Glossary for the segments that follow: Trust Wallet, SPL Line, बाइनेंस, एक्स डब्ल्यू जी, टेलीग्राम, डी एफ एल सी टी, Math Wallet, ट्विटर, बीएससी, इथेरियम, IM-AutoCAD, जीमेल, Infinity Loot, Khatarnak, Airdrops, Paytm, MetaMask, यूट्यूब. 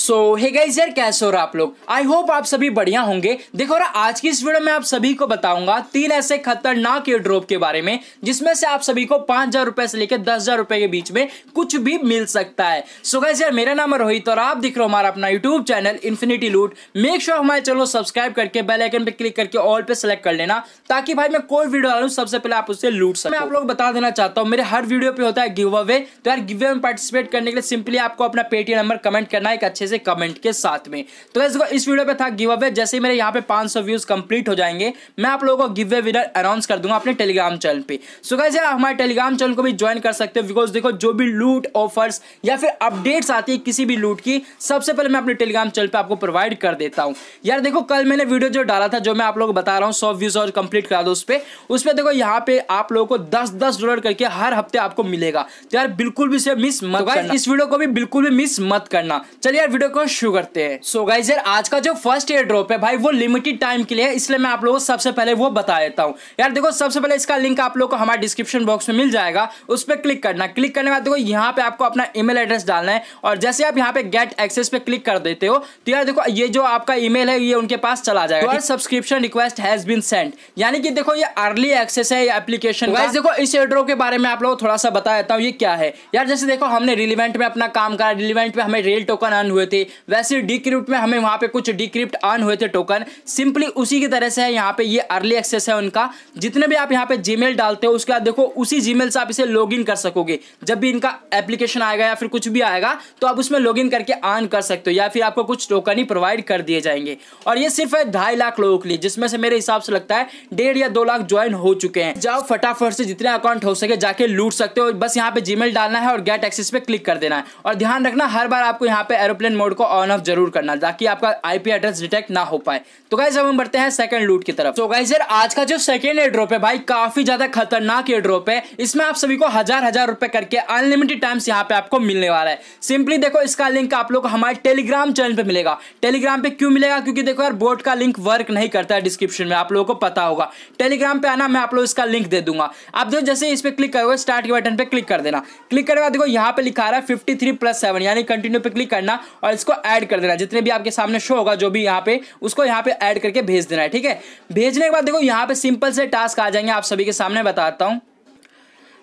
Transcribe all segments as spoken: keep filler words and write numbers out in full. सो hey guys यार, कैसे हो रहा आप लोग? आई होप आप सभी बढ़िया होंगे। देखो रहा आज की इस वीडियो में आप सभी को बताऊंगा तीन ऐसे खतरनाक एयर ड्रॉप के बारे में जिसमें से आप सभी को पांच हजार रुपए से लेकर दस हजार रुपए के बीच में कुछ भी मिल सकता है। सो गाइस यार, मेरा नाम है रोहित और आप दिख रहे हो हमारा अपना यूट्यूब चैनल इन्फिनिटी लूट। मेक श्योर हमारे चैनल सब्सक्राइब करके बेल आइकन पे क्लिक करके ऑल पे सेलेक्ट कर लेना ताकि भाई मैं कोई वीडियो डालू सबसे पहले आप उससे लूट सको। मैं आप लोग बता देना चाहता हूँ मेरे हर वीडियो पे होता है गिव अवे, तो यार गिव अवे में पार्टिसिपेट करने के लिए सिंपली आपको अपना पेटीएम नंबर कमेंट करना है अच्छे से कमेंट के साथ में। तो इस वीडियो पे था गिव अवे, जैसे ही मेरे यहाँ पे पांच सौ व्यूज कंप्लीट हो जाएंगे मैं आप लोगों को गिव अवे विनर अनाउंस कर दूंगा अपने टेलीग्राम चैनल पे। सो गाइस यार, हमारे टेलीग्राम चैनल को भी ज्वाइन कर सकते हो बिकॉज देखो जो भी लूट ऑफर्स या फिर अपडेट्स आती है किसी भी लूट की सबसे पहले मैं अपने टेलीग्राम चैनल पे आपको प्रोवाइड कर देता हूँ। यार देखो कल मैंने वीडियो जो डाला था जो मैं आप लोगों को बता रहा हूँ सौ व्यूज और कंप्लीट करा दो उस पर उस पर देखो यहाँ पे आप लोगों को दस दस डॉलर करके हर हफ्ते आपको मिलेगा। तो यार बिल्कुल भी इसे मिस मत करना, इस वीडियो को भी बिल्कुल भी मिस मत करना। चलिए यार वीडियो को शुरू करते हैं। सो गाइस यार, आज का जो फर्स्ट एयर ड्रॉप है भाई वो लिमिटेड टाइम के लिए है, इसलिए मैं आप लोगों को सबसे पहले वो बता देता हूं। यार देखो सबसे पहले इसका लिंक आप लोगों को हमारे डिस्क्रिप्शन बॉक्स में मिल जाएगा, उस पर क्लिक करना। क्लिक करने के बाद देखो यहाँ पे आपको अपना ईमेल एड्रेस डालना है और जैसे आप यहाँ पे गेट एक्सेस पे क्लिक कर देते हो तो यार देखो ये जो आपका ईमेल है ये उनके पास चला जाएगा। Subscription request has been sent, यानी कि देखो ये अर्ली एक्सेस है एप्लीकेशन। गाइस देखो इस एयर ड्रॉप के बारे में आप लोगों को थोड़ा सा बता देता हूँ ये क्या है। यार जैसे देखो हमने रिलेवेंट में अपना काम करा, रिलेवेंट में हमें रेल टोकन अर्न हुए थे, वैसे डिक्रिप्ट में हमें वहां पे कुछ डिक्रिप्ट अर्न हुए थे टोकन। सिंपली उसी की तरह से है यहाँ पे, ये अर्ली एक्सेस है उनका। जितने भी आप यहाँ पे जीमेल डालते हो उसके बाद देखो उसी जीमेल से आप इसे लॉगिन कर सकोगे। जब भी इनका एप्लीकेशन आएगा या फिर कुछ भी आएगा तो आप उसमें लॉगिन करके अर्न कर सकते हो या फिर आपको कुछ टोकन ही प्रोवाइड कर दिए जाएंगे। और ये सिर्फ है ढाई लाख लोगों के लिए, जिसमें से मेरे हिसाब से लगता है डेढ़ या दो लाख ज्वाइन हो चुके हैं। जाओ फटाफट से जितने अकाउंट हो सके जाके लूट सकते हो। बस यहाँ पे जीमेल डालना है और गेट एक्सेस पे क्लिक कर देना है। और ध्यान रखना हर बार आपको यहाँ पे एरोप्लेन मोड को ऑन ऑफ जरूर करना ताकि आपका आईपी एड्रेस डिटेक्ट ना हो पाए। तो गाइस अब हम बढ़ते हैं सेकंड लूट की तरफ। तो गाइस यार, आज का जो सेकंड एयर ड्रॉप है भाई काफी ज्यादा खतरनाक एयर ड्रॉप है। इसमें आप सभी को हजार हजार रुपए करके अनलिमिटेड टाइम्स यहाँ पे आपको मिलने वाला है। सिंपली देखो इसका लिंक आप लोग हमारे टेलीग्राम चैनल पे मिलेगा। टेलीग्राम पे क्यों मिलेगा? क्योंकि देखो यार बोर्ड का लिंक वर्क नहीं करता है डिस्क्रिप्शन में, आप लोगों को पता होगा। टेलीग्राम पे आना, मैं आप लोग इसका लिंक दे दूंगा। आप देखो जैसे इस पर क्लिक करोगे स्टार्ट के बटन पे क्लिक कर देना। क्लिक करने के बाद देखो यहाँ पे लिखा रहा है फिफ्टी थ्री प्लस सेवन यानी कंटिन्यू पे क्लिक करना और इसको ऐड कर देना। जितने भी आपके सामने शो होगा जो भी यहाँ पे उसको यहाँ पे ऐड करके भेज देना है, ठीक है। भेजने के बाद देखो यहाँ पे सिंपल से टास्क आ जाएंगे आप सभी के सामने, बताता हूँ।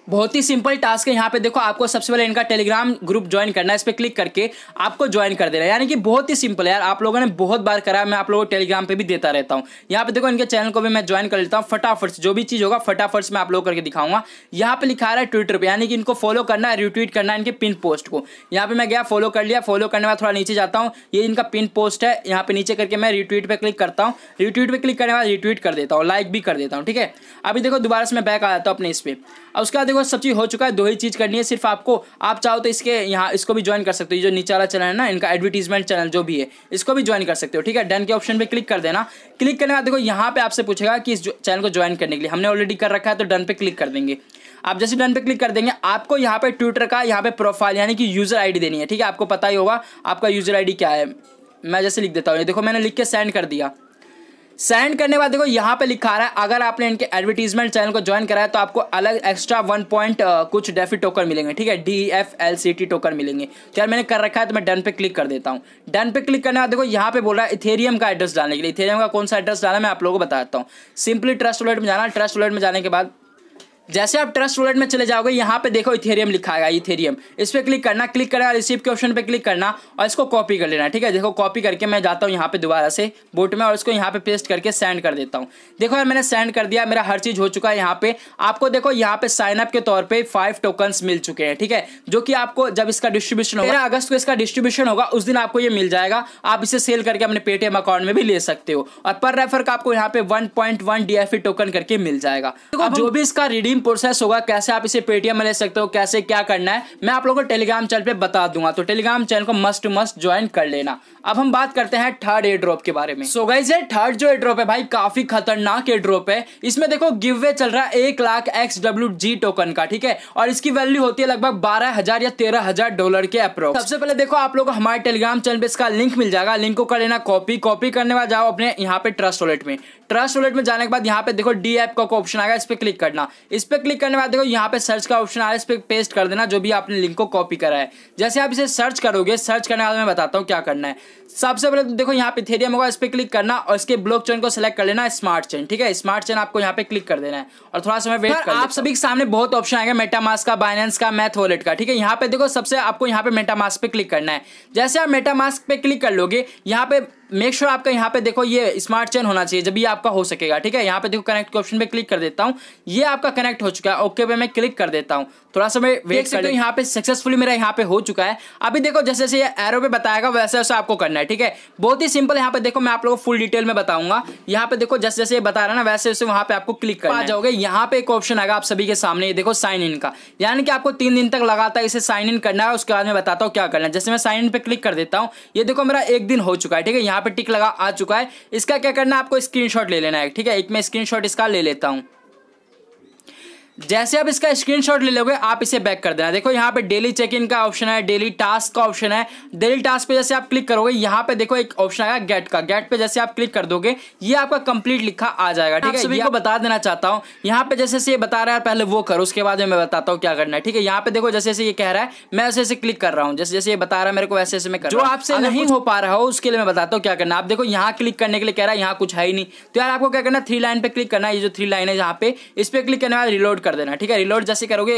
बहुत ही सिंपल टास्क है। यहाँ पे देखो आपको सबसे पहले इनका टेलीग्राम ग्रुप ज्वाइन करना है, इस पर क्लिक करके आपको ज्वाइन कर देना है। यानी कि बहुत ही सिंपल है यार, आप लोगों ने बहुत बार कराया, मैं आप लोगों को टेलीग्राम पे भी देता रहता हूँ। यहाँ पे देखो इनके चैनल को भी मैं ज्वाइन कर लेता हूँ फटाफट से, जो भी चीज़ होगा फटाफट से मैं आप लोग करके दिखाऊंगा। यहाँ पे लिखा रहा है ट्विटर पर, यानी कि इनको फॉलो करना है, रिट्वीट करना है इनके पिन पोस्ट को। यहाँ पे मैं गया फॉलो कर लिया। फॉलो करने के बाद थोड़ा नीचे जाता हूँ, ये इनका पिन पोस्ट है, यहाँ पे नीचे करके मैं रिट्वीट पर क्लिक करता हूँ। रिट्वीट पर क्लिक करने के बाद रिट्वीट कर देता हूँ, लाइक भी कर देता हूँ, ठीक है। अभी देखो दोबारा से मैं बैक आ जाता हूँ अपने इस पर। अब उसके बाद सब चीज हो चुका है, दो ही चीज करनी है सिर्फ आपको। आप चाहो तो इसके यहाँ इसको भी ज्वाइन कर सकते हो, जो नीचे वाला चैनल है ना इनका एडवर्टीजमेंट चैनल जो भी है इसको भी ज्वाइन कर सकते हो, ठीक है। डन के ऑप्शन पे क्लिक कर देना। क्लिक करने के बाद देखो यहाँ पे आपसे पूछेगा कि इस चैनल को ज्वाइन करने के लिए हमने ऑलरेडी कर रखा है तो डन पे क्लिक कर देंगे। आप जैसे डन पे क्लिक कर देंगे आपको यहाँ पे ट्विटर का यहाँ पे प्रोफाइल यानी कि यूजर आईडी देनी है, ठीक है। आपको पता ही होगा आपका यूजर आईडी क्या है, मैं जैसे लिख देता हूँ। देखो मैंने लिख के सेंड कर दिया। सेंड करने के बाद देखो यहाँ पे लिखा रहा है अगर आपने इनके एडवर्टीजमेंट चैनल को ज्वाइन कराया तो आपको अलग एक्स्ट्रा वन पॉइंट कुछ डेफी टोकन मिलेंगे, ठीक है, डी एफ एल सी टी token मिलेंगे। तो यार मैंने कर रखा है तो मैं डन पे क्लिक कर देता हूँ। डन पे क्लिक करने के बाद देखो यहाँ पे बोल रहा है इथेरियम का एड्रेस डालने के लिए। इथेरियम का कौन सा एड्रेस डाला मैं आप लोगों को बताता हूँ। सिंपली ट्रस्ट वॉलेट में जाना। ट्रस्ट वॉलेट में जाने के बाद जैसे आप ट्रस्ट वॉलेट में चले जाओगे यहाँ पे देखो इथेरियम लिखा है, इथेरियम, इस पर क्लिक करना। क्लिक करना रिसीव के ऑप्शन पे क्लिक करना और इसको कॉपी कर लेना, ठीक है। देखो कॉपी करके मैं जाता हूँ यहाँ पे दोबारा से बोट में और इसको यहाँ पे पेस्ट करके सेंड कर देता हूँ। देखो यार मैंने सेंड कर दिया, मेरा हर चीज़ हो चुका है। यहाँ पे आपको देखो यहाँ पे साइनअप के तौर पर फाइव टोकन्स मिल चुके हैं, ठीक है, जो कि आपको जब इसका डिस्ट्रीब्यूशन होगा अगस्त को इसका डिस्ट्रीब्यूशन होगा उस दिन आपको ये मिल जाएगा। आप इसे सेल करके अपने पेटीएम अकाउंट में भी ले सकते हो और पर रेफर का आपको यहाँ पे one point one D F E token करके मिल जाएगा। जो भी इसका रिडीम प्रोसेस होगा, कैसे आप इसे पेटीएम में ले सकते हो, कैसे क्या करना है मैं आप लोगों को टेलीग्राम चैनल पे बता दूंगा, तो टेलीग्राम चैनल को मस्ट मस्ट ज्वाइन कर लेना। अब हम बात करते हैं थर्ड एयर ड्रॉप के बारे में। सो गाइस ये थर्ड जो एयर ड्रॉप है भाई काफी खतरनाक एयर ड्रॉप है। इसमें देखो गिव अवे चल रहा है एक lakh एक्स डब्ल्यू जी token का, ठीक है, और इसकी वैल्यू होती है लगभग बारह हजार या तेरह हजार डॉलर के अप्रोक्स। सबसे पहले देखो आप लोग हमारे टेलीग्राम चैनल पे इसका लिंक मिल जाएगा, लिंक को कर लेना कॉपी। कॉपी करने बाद जाओ अपने यहाँ पे ट्रस्ट वॉलेट में। ट्रस्ट वॉलेट में जाने के बाद यहाँ पे देखो डी ऐप का ऑप्शन आएगा, इस पर क्लिक करना। इस पर क्लिक करने बाद देखो यहाँ पे सर्च का ऑप्शन आ रहा है, इस पर पेस्ट कर देना जो भी आपने लिंक को कॉपी करा है। जैसे आप इसे सर्च करोगे, सर्च करने के बाद मैं बताता हूँ क्या करना है। सबसे पहले देखो यहाँ पे इथेरियम होगा, इस पर क्लिक करना और इसके ब्लॉक चेन को सिलेक्ट कर लेना, स्मार्ट चेन। ठीक है, स्मार्ट चेन आपको यहाँ पे क्लिक कर देना है और थोड़ा समय वेट कर। आप सभी के सामने बहुत ऑप्शन आएगा, मेटामास्क का, बाइनेंस का, मैथ वॉलेट का। ठीक है, यहाँ पे देखो सबसे आपको यहाँ पे मेटामास्क पे क्लिक करना है। जैसे आप मेटामास्क पे क्लिक कर लोगे, यहाँ पे मेक श्योर sure आपका यहाँ पे देखो ये स्मार्ट चेन होना चाहिए, जब ये आपका हो सकेगा। ठीक है, यहाँ पे देखो कनेक्ट के ऑप्शन पे क्लिक कर देता हूँ, ये आपका कनेक्ट हो चुका है, ओके पे मैं क्लिक कर देता हूँ। थोड़ा सा मैं वेट सकते हो, यहाँ पे सक्सेसफुली मेरा यहाँ पे हो चुका है। अभी देखो जैसे जैसे ये एरो पे बताएगा वैसे वैसे आपको करना है। ठीक है, बहुत ही सिंपल। यहाँ पे देखो मैं आप लोगों को फुल डिटेल में बताऊंगा। यहाँ पे देखो जैसे जैसे ये बता रहा है ना, वैसे वैसे वहाँ पे आपको क्लिक करना है। आ जाओगे, यहाँ पे एक ऑप्शन आएगा आप सभी के सामने, ये देखो साइन इन का, यानी कि आपको तीन दिन तक लगातार इसे साइन इन करना है। उसके बाद मैं बताता हूँ क्या करना है। जैसे मैं साइन इन पे क्लिक कर देता हूँ, ये देखो मेरा एक दिन हो चुका है। ठीक है, यहाँ पे टिक लगा आ चुका है। इसका क्या करना है, आपको स्क्रीनशॉट ले लेना है। ठीक है, एक मैं स्क्रीनशॉट इसका ले लेता हूँ। जैसे आप इसका स्क्रीनशॉट ले लोगे, आप इसे बैक कर देना। देखो यहाँ पे डेली चेक इन का ऑप्शन है, डेली टास्क का ऑप्शन है। डेली टास्क पे जैसे आप क्लिक करोगे, यहाँ पे देखो एक ऑप्शन आएगा गेट का। गेट पे जैसे आप क्लिक कर दोगे, ये आपका कंप्लीट लिखा आ जाएगा। ठीक है, सभी को बता देना चाहता हूँ, यहाँ पे जैसे से बता रहा है पहले वो करो, उसके बाद मैं बताता हूँ क्या करना है। ठीक है, यहाँ पे देखो जैसे जैसे ये कह रहा है, मैं वैसे ऐसे क्लिक कर रहा हूँ। जैसे जैसे ये बता रहा है मेरे को, वैसे ऐसे मैं कर रहा हूं। जो आपसे नहीं हो पा रहा हो उसके लिए मैं बताता हूँ क्या करना। आप देखो यहाँ क्लिक करने के लिए कह रहा है, यहाँ कुछ है ही नहीं, तो यार आपको क्या करना, थ्री लाइन पे क्लिक करना है। ये जो थ्री लाइन है यहाँ पे, इस पे क्लिक करने के बाद रिलोड कर देना। ठीक है, रिलोड जैसे करोगे,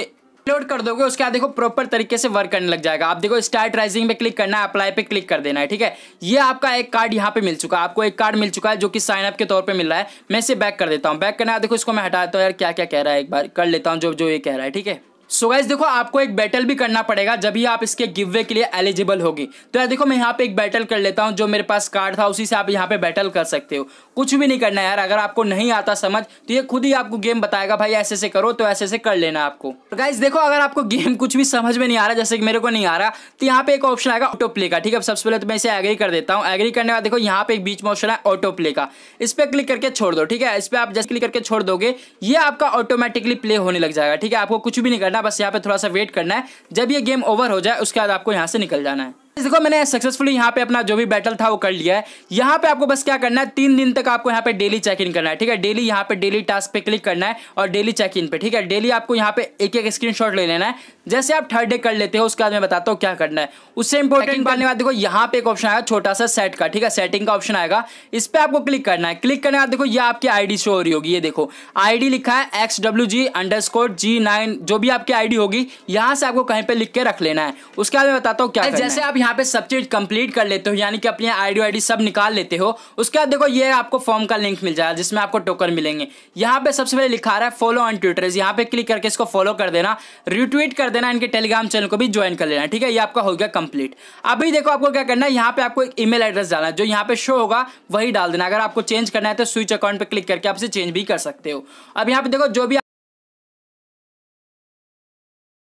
रिलोड कर दोगे, उसके बाद देखो प्रॉपर तरीके से वर्क करने लग जाएगा। आप देखो स्टार्ट राइजिंग पे क्लिक करना है, अप्लाई पे क्लिक कर देना है। ठीक है, ये आपका एक कार्ड यहाँ पे मिल चुका है, आपको एक कार्ड मिल चुका है जो कि साइन अप के तौर पे मिल रहा है। मैं इसे बैक कर देता हूँ। बैक करना है, देखो इसको मैं हटा देता हूँ, यार क्या क्या कह रहा है एक बार कर लेता हूँ जो जो ये कह रहा है। ठीक है, सो गाइस देखो आपको एक बैटल भी करना पड़ेगा, जब ही आप इसके गिववे के लिए एलिजिबल होगी। तो यार देखो मैं यहाँ पे एक बैटल कर लेता हूँ, जो मेरे पास कार्ड था उसी से आप यहाँ पे बैटल कर सकते हो। कुछ भी नहीं करना है यार, अगर आपको नहीं आता समझ तो ये खुद ही आपको गेम बताएगा, भाई ऐसे से करो, तो ऐसे से कर लेना आपको। तो गाइस देखो अगर आपको गेम कुछ भी समझ में नहीं आ रहा, जैसे कि मेरे को नहीं आ रहा, तो यहाँ पे एक ऑप्शन आएगा ऑटो प्ले का। ठीक है, सबसे पहले तो मैं इसे एग्री कर देता हूँ। एग्री करने के बाद देखो यहाँ पे एक बीच में ऑप्शन है ऑटो प्ले का, इस पर क्लिक करके छोड़ दो। ठीक है, इस पर आप जस्ट क्लिक करके छोड़ दोगे, ये आपका ऑटोमेटिकली प्ले होने लग जाएगा। ठीक है, आपको कुछ भी नहीं करना, बस यहाँ पे थोड़ा सा वेट करना है, जब ये गेम ओवर हो जाए उसके बाद आपको यहाँ से निकल जाना है। देखो मैंने सक्सेसफुली यहाँ पे अपना जो भी बैटल था वो कर लिया है। यहाँ पे आपको बस क्या करना है, तीन दिन तक आपको यहाँ पे डेली चेक इन करना है। ठीक है, डेली यहाँ पे डेली टास्क पे क्लिक करना है और डेली चेक इन पे। ठीक है, डेली आपको यहाँ पे एक एक स्क्रीनशॉट ले लेना है। जैसे आप थर्ड डे कर लेते हो, उसके बाद मैं बताता हूँ क्या करना है। उससे इंपॉर्टेंट करने के बाद देखो यहाँ पे एक ऑप्शन आएगा छोटा सा सेट का। ठीक है, सेटिंग का ऑप्शन आएगा, इस पर आपको क्लिक करना है। क्लिक करने के बाद देखो ये आपकी आईडी शो हो रही होगी, ये देखो आईडी लिखा है एक्स डब्ल्यू जी underscore G nine, जो भी आपकी आईडी होगी यहाँ से आपको कहीं पर लिख के रख लेना है। उसके बाद मैं बताता हूँ क्या। जैसे आप यहाँ पे सब चीज कंप्लीट कर लेते हो, यानी कि अपनी आईडी आईडी सब निकाल लेते हो, उसके बाद देखो ये आपको फॉर्म का लिंक मिल जाएगा जिसमें आपको टोकन मिलेंगे। यहाँ पे सबसे पहले लिखा रहा है फॉलो ऑन ट्विटर, यहाँ पे क्लिक करके इसको फॉलो कर देना, रिट्वीट कर देना, इनके टेलीग्राम चैनल को भी ज्वाइन कर लेना। ठीक है, ये आपका हो गया कंप्लीट। अभी देखो आपको क्या करना है, यहाँ पे आपको एक ईमेल एड्रेस डालना है, जो यहाँ पे शो होगा वही डाल देना। अगर आपको चेंज करना है तो स्विच अकाउंट पर क्लिक करके आपसे चेंज भी कर सकते हो। अब यहाँ पे देखो जो भी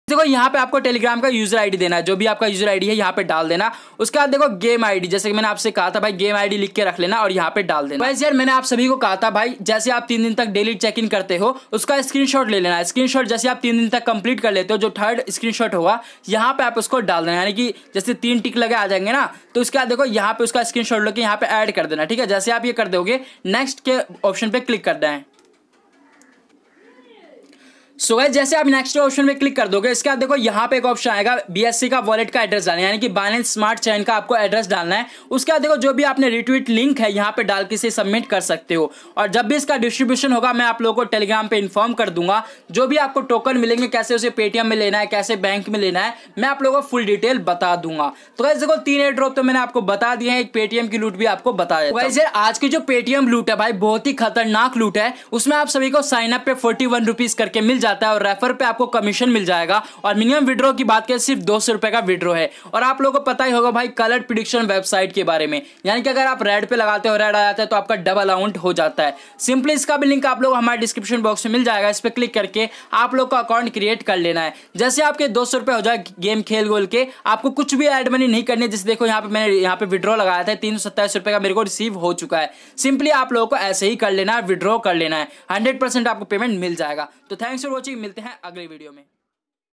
देखो यहाँ पे आपको टेलीग्राम का यूजर आईडी देना है, जो भी आपका यूजर आईडी है यहाँ पे डाल देना। उसके बाद देखो गेम आईडी, जैसे कि मैंने आपसे कहा था भाई गेम आईडी लिख के रख लेना और यहाँ पे डाल देना। यार मैंने आप सभी को कहा था भाई, जैसे आप तीन दिन तक डेली चेक इन करते हो उसका स्क्रीनशॉट ले लेना। स्क्रीनशॉट जैसे आप तीन दिन तक कंप्लीट कर लेते हो, जो थर्ड स्क्रीनशॉट होगा यहाँ पे आप उसको डाल देना, यानी कि जैसे तीन टिक लगे आ जाएंगे ना, तो उसके बाद देखो यहाँ पे उसका स्क्रीनशॉट लेके यहाँ पे ऐड कर देना। ठीक है, जैसे आप ये कर दोगे, नेक्स्ट के ऑप्शन पे क्लिक करना है। सो गाइस जैसे आप नेक्स्ट ऑप्शन में क्लिक कर दोगे, इसके बाद देखो यहाँ पे एक ऑप्शन आएगा बीएससी का वॉलेट का एड्रेस डालना, यानी कि बाइनेंस स्मार्ट चेन का आपको एड्रेस डालना है। उसके बाद देखो जो भी आपने रिट्वीट लिंक है यहाँ पे डाल के इसे सबमिट कर सकते हो, और जब भी इसका डिस्ट्रीब्यूशन होगा मैं आप लोगों को टेलीग्राम पे इन्फॉर्म कर दूंगा। जो भी आपको टोकन मिलेंगे, कैसे उसे पेटीएम में लेना है, कैसे बैंक में लेना है, मैं आप लोगों को फुल डिटेल बता दूंगा। तो गाइस देखो तीन एयर ड्रॉप तो मैंने आपको बता दिए हैं, एक पेटीएम की लूट भी आपको बता देता हूं। गाइस यार आज की जो पेटीएम लूट है भाई बहुत ही खतरनाक लूट है, उसमें आप सभी को साइन अप पे फोर्टी वन रुपीज करके मिल जाता है और रेफर पे आपको कमीशन मिल जाएगा। और मिनिमम विड्रॉ की बात करें सिर्फ दो सौ रुपए का विड्रॉ है। और आप लोगों को पता ही होगा भाई कलर प्रिडिक्शन वेबसाइट के बारे में, यानी कि अगर आप रेड पे लगाते हो रेड आ जाता है तो आपका डबल अकाउंट हो जाता है। सिंपली इसका भी लिंक आप लोग हमारे डिस्क्रिप्शन बॉक्स में मिल जाएगा, इस पर क्लिक करके आप लोग का अकाउंट क्रिएट कर लेना है। जैसे आपके दो सौ रुपए हो जाए गेम खेल गोल के, आपको कुछ भी एड मनी नहीं करनी है। जैसे देखो यहाँ पे मैंने यहाँ पे विड्रॉ लगाया था, तीन सौ सत्ताईस रुपए का मेरे को रिसीव हो चुका है। सिंपली आप लोगों को ऐसे ही कर लेना है, विड्रॉ कर लेना है, हंड्रेड परसेंट आपको पेमेंट मिल जाएगा। तो थैंक्स, मिलते हैं अगले वीडियो में।